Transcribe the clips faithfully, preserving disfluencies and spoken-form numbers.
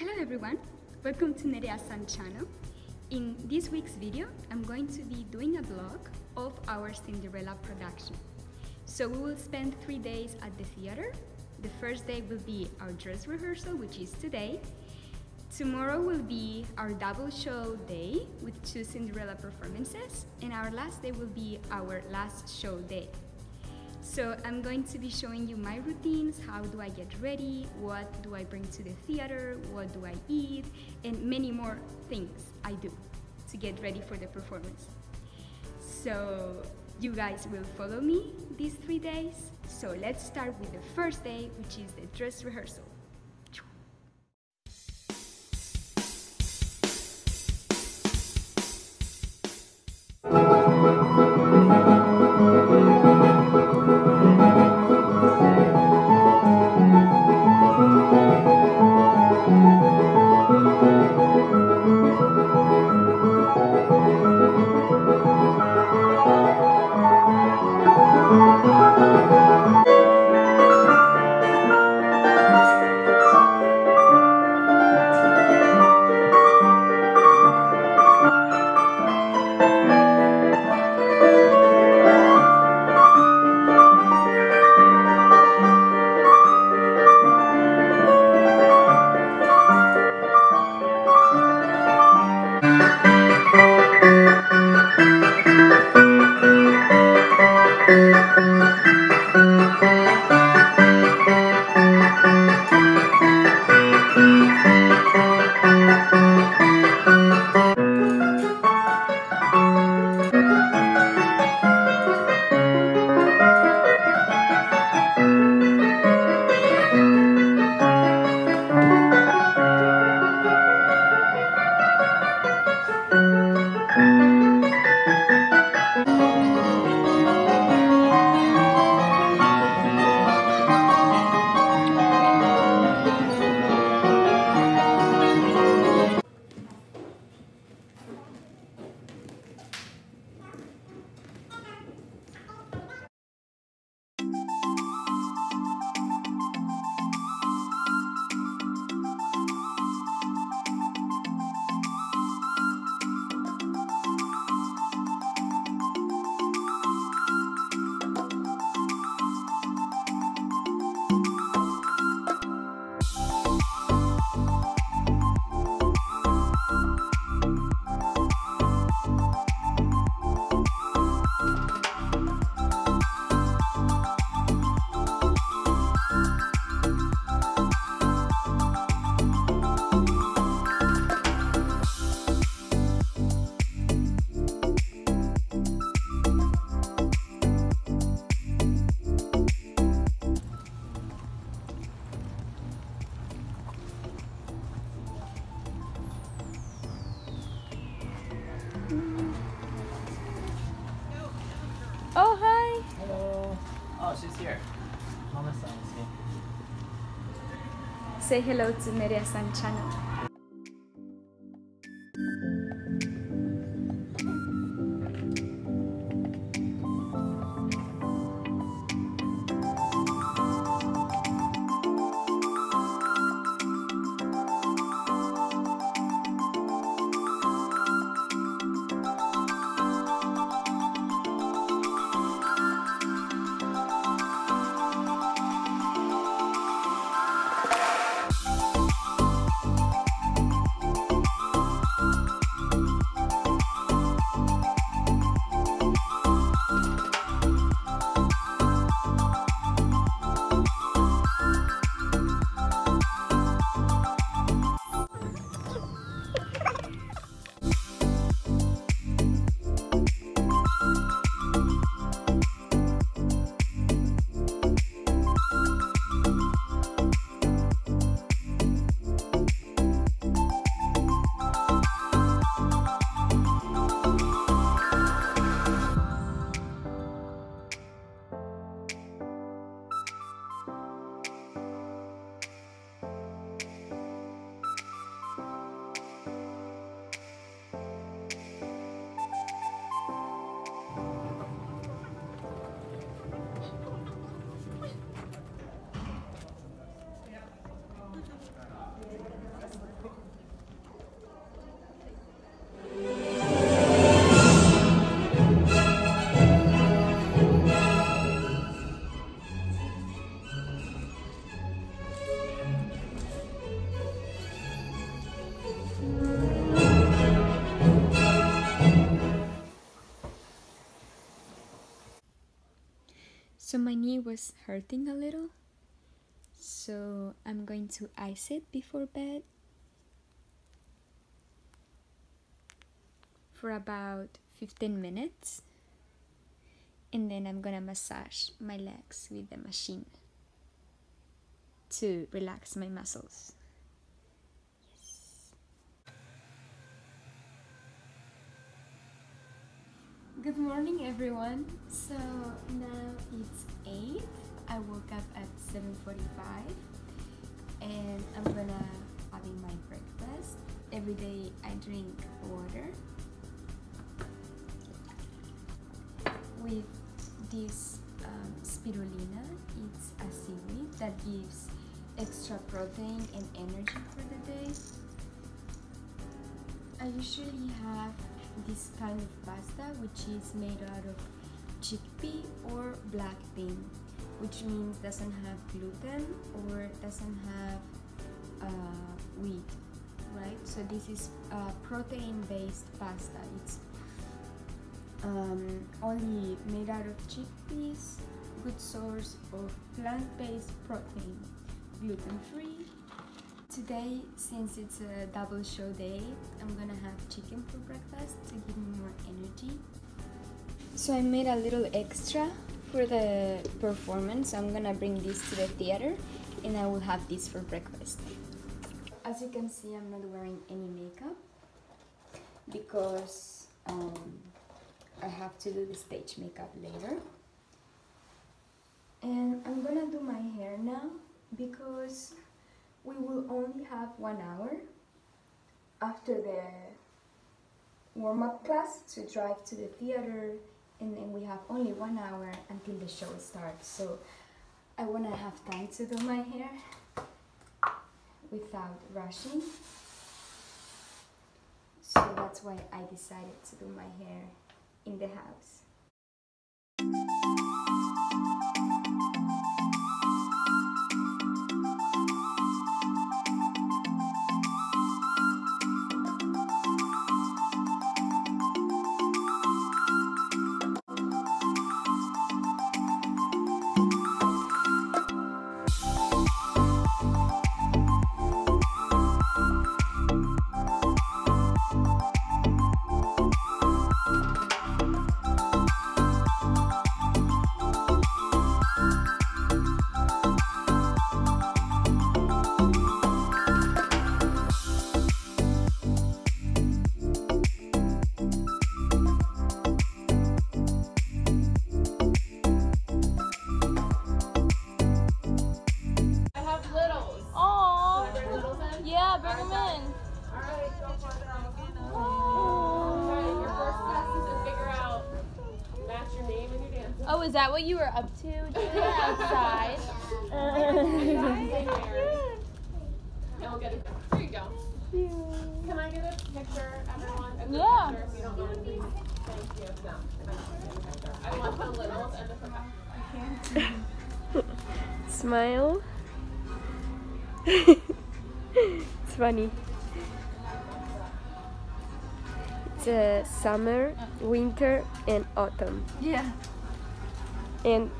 Hello everyone, welcome to Nerea's Sun channel. In this week's video, I'm going to be doing a vlog of our Cinderella production. So we will spend three days at the theater. The first day will be our dress rehearsal, which is today. Tomorrow will be our double show day with two Cinderella performances, and our last day will be our last show day. So I'm going to be showing you my routines, how do I get ready, what do I bring to the theater, what do I eat, and many more things I do to get ready for the performance. So you guys will follow me these three days. So let's start with the first day, which is the dress rehearsal. Say hello to Nerea Sun channel. So my knee was hurting a little, so I'm going to ice it before bed for about fifteen minutes, and then I'm gonna massage my legs with the machine to relax my muscles. Yes. Good morning, everyone. So now it's eight. I woke up at seven forty-five and I'm gonna having my breakfast. Every day I drink water with this um, spirulina. It's a seaweed that gives extra protein and energy for the day. I usually have this kind of pasta, which is made out of chickpea or black bean, which means doesn't have gluten or doesn't have uh, wheat, right? So this is a protein-based pasta. It's Um, only made out of chickpeas, good source of plant-based protein, gluten-free. Today, since it's a double show day, I'm gonna have chicken for breakfast to give me more energy. So I made a little extra for the performance. I'm gonna bring this to the theater and I will have this for breakfast. As you can see, I'm not wearing any makeup because um, I have to do the stage makeup later. And I'm gonna do my hair now because we will only have one hour after the warm-up class to drive to the theater, and then we have only one hour until the show starts. So I wanna have time to do my hair without rushing. So that's why I decided to do my hair in the house. Oh, is that what you were up to doing outside? There you go. Yeah. Can I get a picture, everyone? A yeah. Picture, if you don't mind, please. Thank you. No, I want the littles and the professionals. Smile. It's funny. It's uh, summer, winter, and autumn. Yeah. And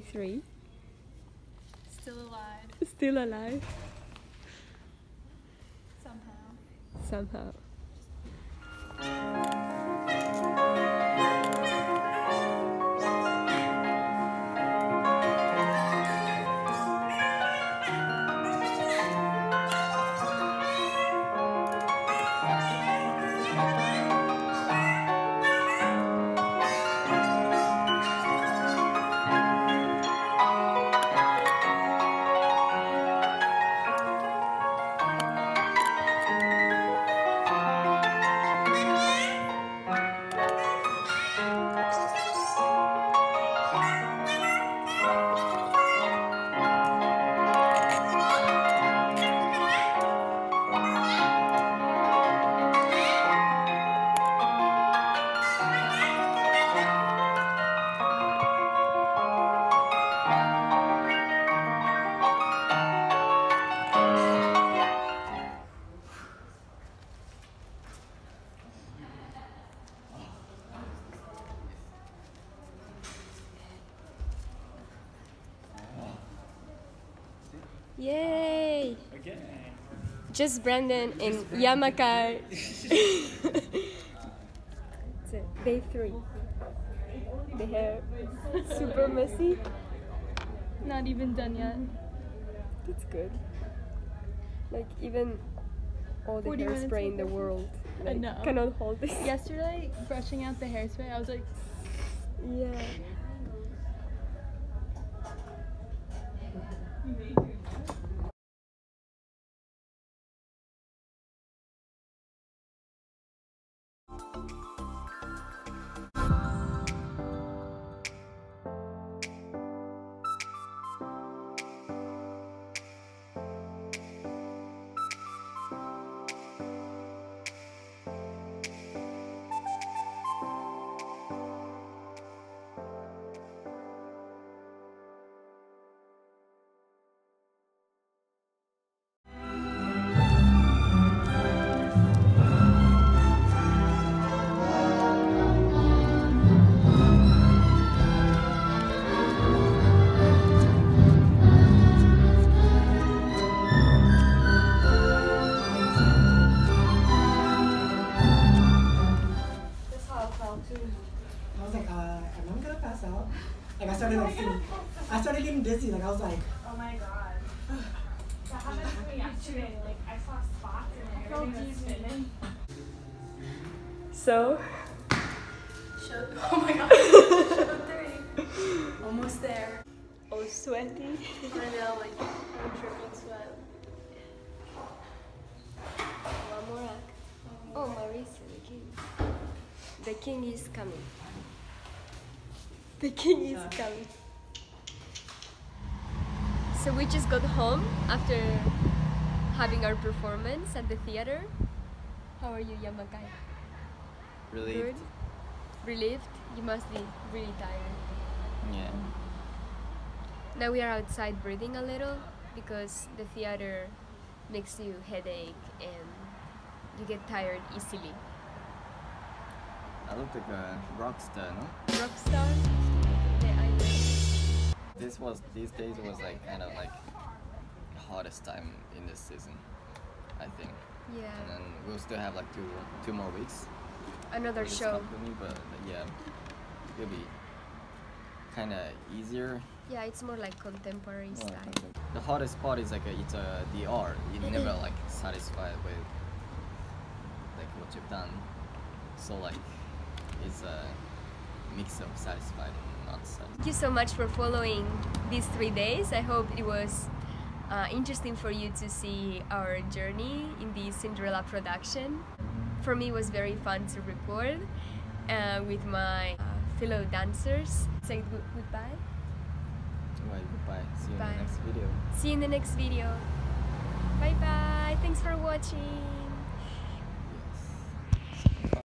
day three. Still alive. Still alive. Somehow. Somehow. Yay! Again. Just Brandon and Yamakai. It's day three. The hair super messy. Not even done yet. That's good. Like even all the hairspray in the world. Like, uh, no. Cannot hold this. Yesterday, brushing out the hairspray, I was like, yeah. Like I started like feeling, I started getting dizzy. Like I was like, oh my god, that happened to me yesterday. Like I saw spots and everything was spinning. So, show, oh my god, show three, almost there. Oh, sweaty. I know, like I'm dripping sweat. One more act. Oh, Marisa, the king. The king is coming. The king is coming. So we just got home after having our performance at the theater. How are you, Yamakai? Relieved. Good? Relieved? You must be really tired. Yeah. Now we are outside breathing a little because the theater makes you headache and you get tired easily. I looked like a rock star, no? Rock star? The island. This was, these days was like kind of like the hardest time in this season, I think. Yeah. And then we'll still have like two, two more weeks. Another Which show. Me, but yeah, it'll be kind of easier. Yeah, it's more like contemporary more style. Like contemporary. The hardest part is like a, it's a D R. You're never like satisfied with like what you've done. So like. It's a mix of satisfied and not satisfied. Thank you so much for following these three days. I hope it was uh, interesting for you to see our journey in the Cinderella production. For me, it was very fun to record uh, with my uh, fellow dancers. Say good goodbye. Well, goodbye. See you bye. in the next video. See you in the next video. Bye bye. Thanks for watching.